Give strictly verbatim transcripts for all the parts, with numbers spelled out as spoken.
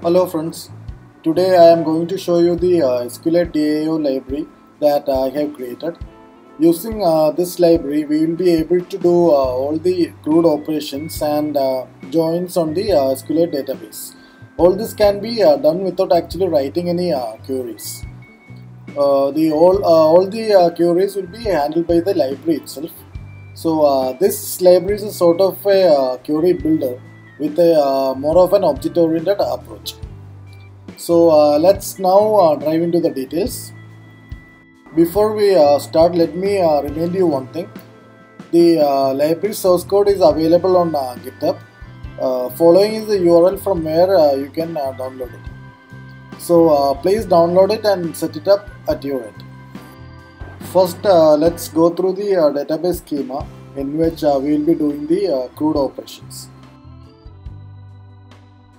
Hello friends, today I am going to show you the uh, SQLite D A O library that I have created. Using uh, this library we will be able to do uh, all the CRUD operations and uh, joins on the uh, SQLite database. All this can be uh, done without actually writing any uh, queries. Uh, the all, uh, all the uh, queries will be handled by the library itself. So uh, this library is sort of a uh, query builder with a uh, more of an object-oriented approach. So uh, let's now uh, dive into the details. Before we uh, start, let me uh, remind you one thing. The uh, library source code is available on uh, GitHub. Uh, following is the U R L from where uh, you can uh, download it. So uh, please download it and set it up at your end. First, uh, let's go through the uh, database schema in which uh, we will be doing the uh, CRUD operations.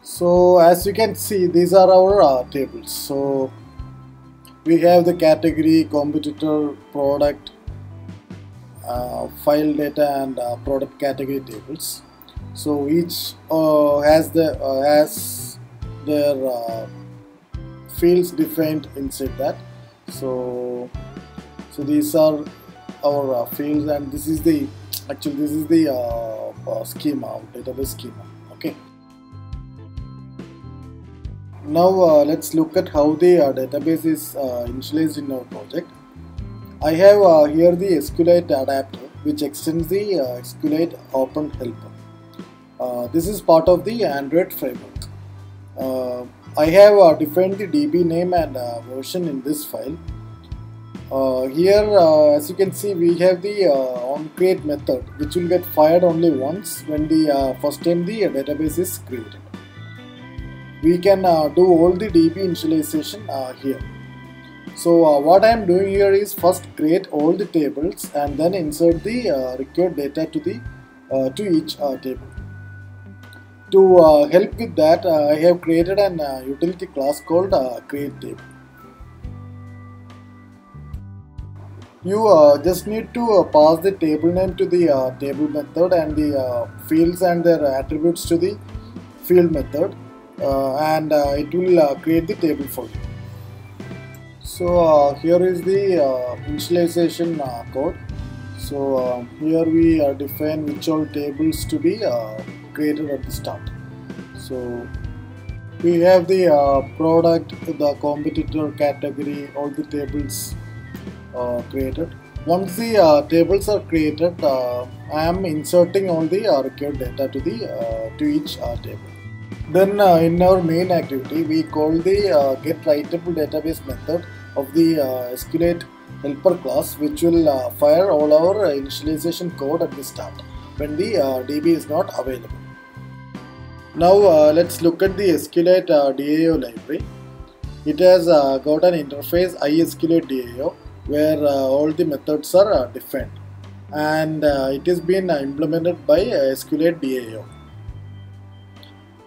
So as you can see, these are our uh, tables. So we have the category, competitor, product, uh, file data and uh, product category tables. So each uh, has, the, uh, has their uh, fields defined inside that. So, so these are our uh, fields, and this is the, actually this is the uh, uh, schema, database schema. Okay. Now uh, let's look at how the uh, database is uh, initialized in our project. I have uh, here the SQLite adapter which extends the uh, SQLite open helper. Uh, this is part of the Android framework. Uh, I have uh, defined the D B name and uh, version in this file. Uh, here uh, as you can see we have the uh, onCreate method which will get fired only once when the uh, first time the database is created. We can uh, do all the D B initialization uh, here. So uh, what I am doing here is first create all the tables and then insert the uh, required data to the uh, to each uh, table. To uh, help with that, uh, I have created an uh, utility class called uh, CreateTable. You uh, just need to uh, pass the table name to the uh, table method and the uh, fields and their attributes to the field method. Uh, and uh, it will uh, create the table for you. So uh, here is the uh, initialization uh, code. So uh, here we uh, define which all tables to be uh, created at the start. So we have the uh, product, the competitor, category, all the tables uh, created. Once the uh, tables are created, uh, I am inserting all the uh, required data to the uh, to each uh, table. Then uh, in our main activity, we call the uh, getWritetableDatabase method of the uh, SQLite helper class, which will uh, fire all our uh, initialization code at the start when the uh, D B is not available. Now uh, let's look at the SQLite uh, D A O library. It has uh, got an interface iSQLiteDAO where uh, all the methods are uh, defined, and uh, it has been uh, implemented by uh, SQLite D A O.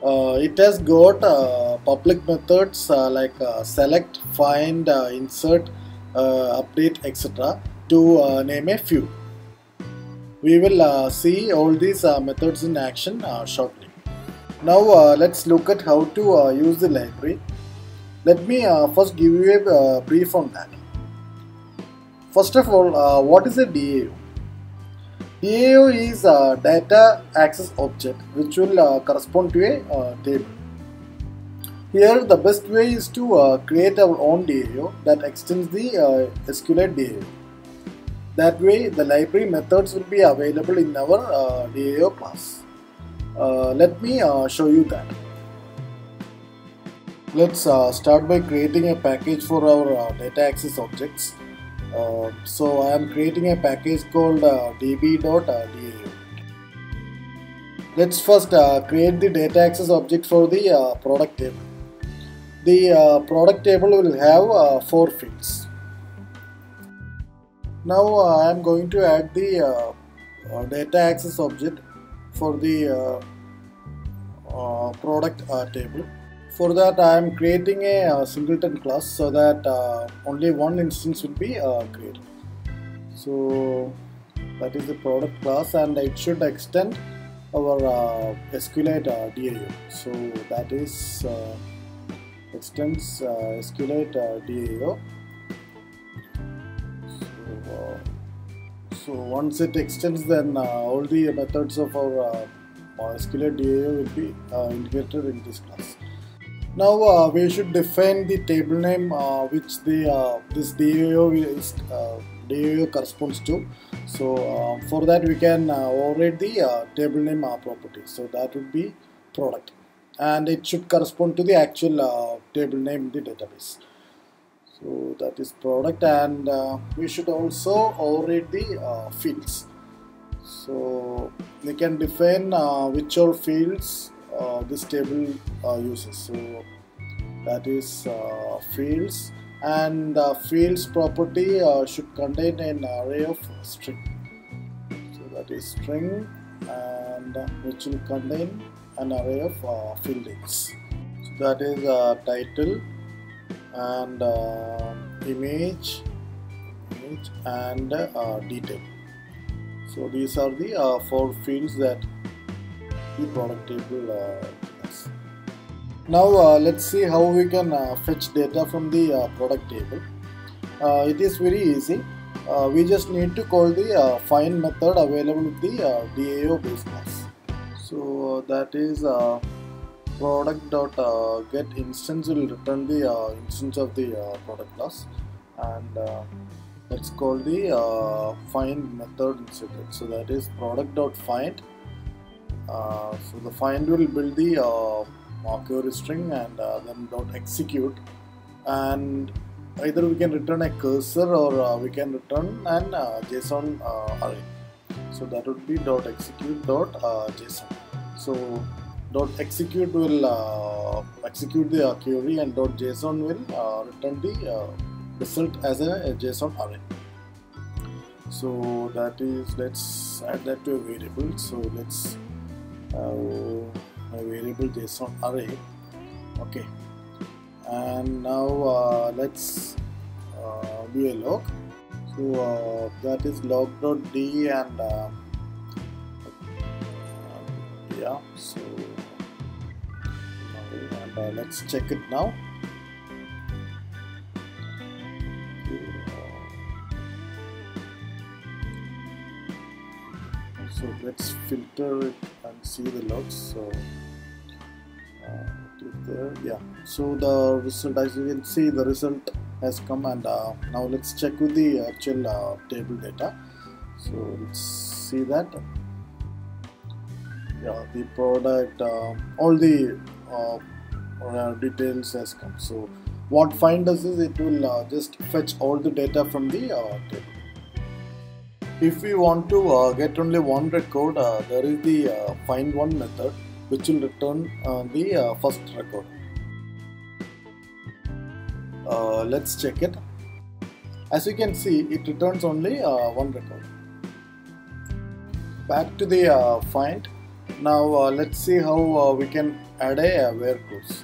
Uh, it has got uh, public methods uh, like uh, select, find, uh, insert, uh, update, et cetera to uh, name a few. We will uh, see all these uh, methods in action uh, shortly. Now uh, let's look at how to uh, use the library. Let me uh, first give you a uh, brief on that. First of all, uh, what is a D A O? D A O is a data access object which will uh, correspond to a uh, table. Here the best way is to uh, create our own D A O that extends the uh, SQLite D A O. That way the library methods will be available in our uh, D A O class. Uh, let me uh, show you that. Let's uh, start by creating a package for our uh, data access objects. Uh, so I am creating a package called uh, d b dot d a o. Let's first uh, create the data access object for the uh, product table. The uh, product table will have uh, four fields. Now uh, I am going to add the uh, uh, data access object for the uh, uh, product uh, table. For that, I am creating a uh, singleton class so that uh, only one instance will be uh, created. So that is the product class, and it should extend our uh, SQLite uh, D A O. So that is uh, extends uh, SQLite uh, DAO. So, uh, so once it extends, then uh, all the methods of our uh, uh, SQLite DAO will be uh, integrated in this class. Now uh, we should define the table name uh, which the uh, this DAO is uh, DAO corresponds to. So uh, for that we can uh, override the uh, table name uh, property. So that would be product, and it should correspond to the actual uh, table name in the database. So that is product, and uh, we should also override the uh, fields. So we can define uh, which all fields Uh, this table uh, uses. So that is uh, fields, and uh, fields property uh, should contain an array of string. So that is string, and uh, which will contain an array of uh, field names. So that is uh, title, and uh, image, image and uh, detail. So these are the uh, four fields that the product table uh, yes. Now uh, let's see how we can uh, fetch data from the uh, product table. Uh, it is very easy. Uh, we just need to call the uh, find method available with the uh, DAO base class. So uh, that is uh, product.getInstance will return the uh, instance of the uh, product class, and uh, let's call the uh, find method instead. So that is product.find. Uh, so the find will build the uh, query string, and uh, then dot execute, and either we can return a cursor, or uh, we can return an uh, JSON uh, array. So that would be dot execute dot uh, JSON. So dot execute will uh, execute the uh, query, and dot JSON will uh, return the uh, result as a, a JSON array. So that is, let's add that to a variable. So let's Uh, a variable JSON array. Okay, and now uh, let's uh, do a log. So uh, that is log.d, and uh, yeah, so and, uh, let's check it now. So let's filter it and see the logs. So uh, yeah, so the result, as you can see, the result has come, and uh, now let's check with the actual uh, table data. So let's see that. Yeah, the product, uh, all the uh, uh, details has come. So what find does is it will uh, just fetch all the data from the uh, table. If we want to uh, get only one record, uh, there is the uh, find one method which will return uh, the uh, first record. Uh, let's check it. As you can see, it returns only uh, one record. Back to the uh, find. Now uh, let's see how uh, we can add a uh, where clause.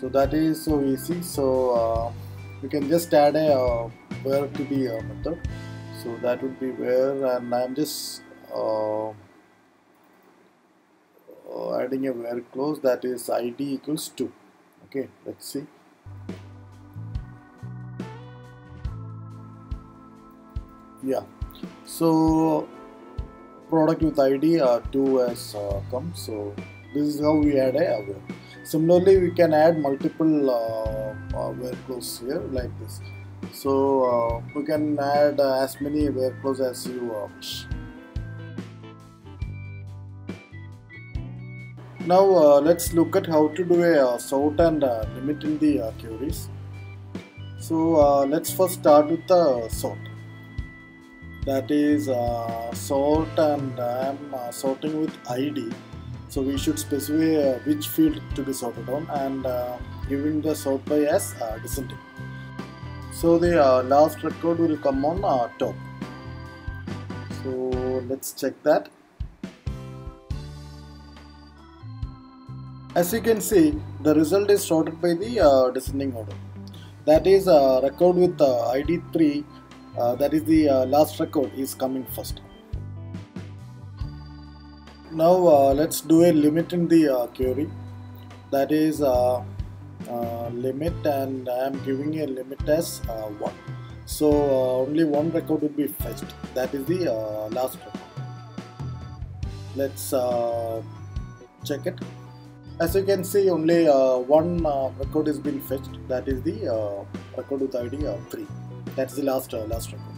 So that is so easy. So uh, we can just add a uh, where to the uh, method. So that would be where, and I'm just uh, adding a where clause, that is id equals two. Okay, let's see. Yeah, so product with id uh, two has uh, come. So this is how we add a where. Similarly, we can add multiple uh, uh, where clause here like this. So uh, you can add uh, as many where clauses as you uh, wish. Now uh, let's look at how to do a uh, sort and uh, limit in the uh, queries. So uh, let's first start with the uh, sort. That is uh, sort, and I'm uh, sorting with I D. So we should specify uh, which field to be sorted on, and uh, giving the sort by as uh, descending. So the uh, last record will come on uh, top. So let's check that. As you can see, the result is sorted by the uh, descending order. That is a uh, record with uh, I D three, uh, that is the uh, last record, is coming first. Now uh, let's do a limit in the uh, query. That is uh, uh, limit, and I am giving a limit as uh, one. So uh, only one record would be fetched, that is the uh, last record. Let's uh, check it. As you can see, only uh, one uh, record is been fetched, that is the uh, record with I D uh, three. That's the last uh, last record.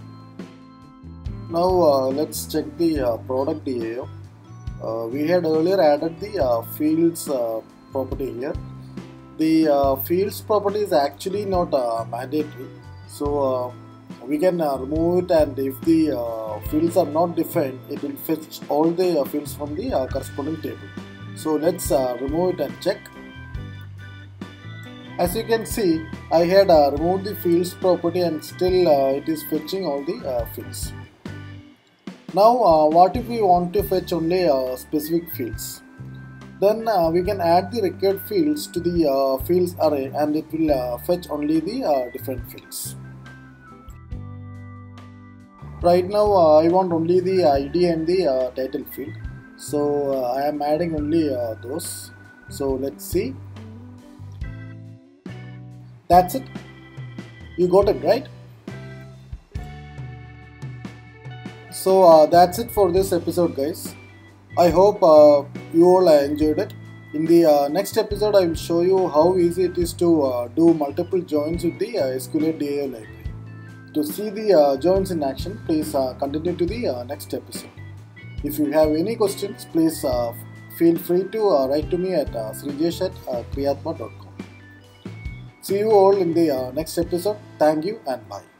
Now uh, let's check the uh, product D A O. Uh, we had earlier added the uh, fields uh, property here. The uh, fields property is actually not uh, mandatory, so uh, we can uh, remove it, and if the uh, fields are not defined, it will fetch all the uh, fields from the uh, corresponding table. So let's uh, remove it and check. As you can see, I had uh, removed the fields property, and still uh, it is fetching all the uh, fields. Now uh, what if we want to fetch only uh, specific fields? Then uh, we can add the required fields to the uh, fields array, and it will uh, fetch only the uh, different fields. Right now uh, I want only the I D and the uh, title field, so uh, I am adding only uh, those. So let's see. That's it. You got it, right? So uh, that's it for this episode, guys. I hope uh, you all enjoyed it. In the uh, next episode, I will show you how easy it is to uh, do multiple joins with the uh, SQLite D A O library. To see the uh, joins in action, please uh, continue to the uh, next episode. If you have any questions, please uh, feel free to uh, write to me at uh, sreejesh at creatma dot com. See you all in the uh, next episode. Thank you and bye.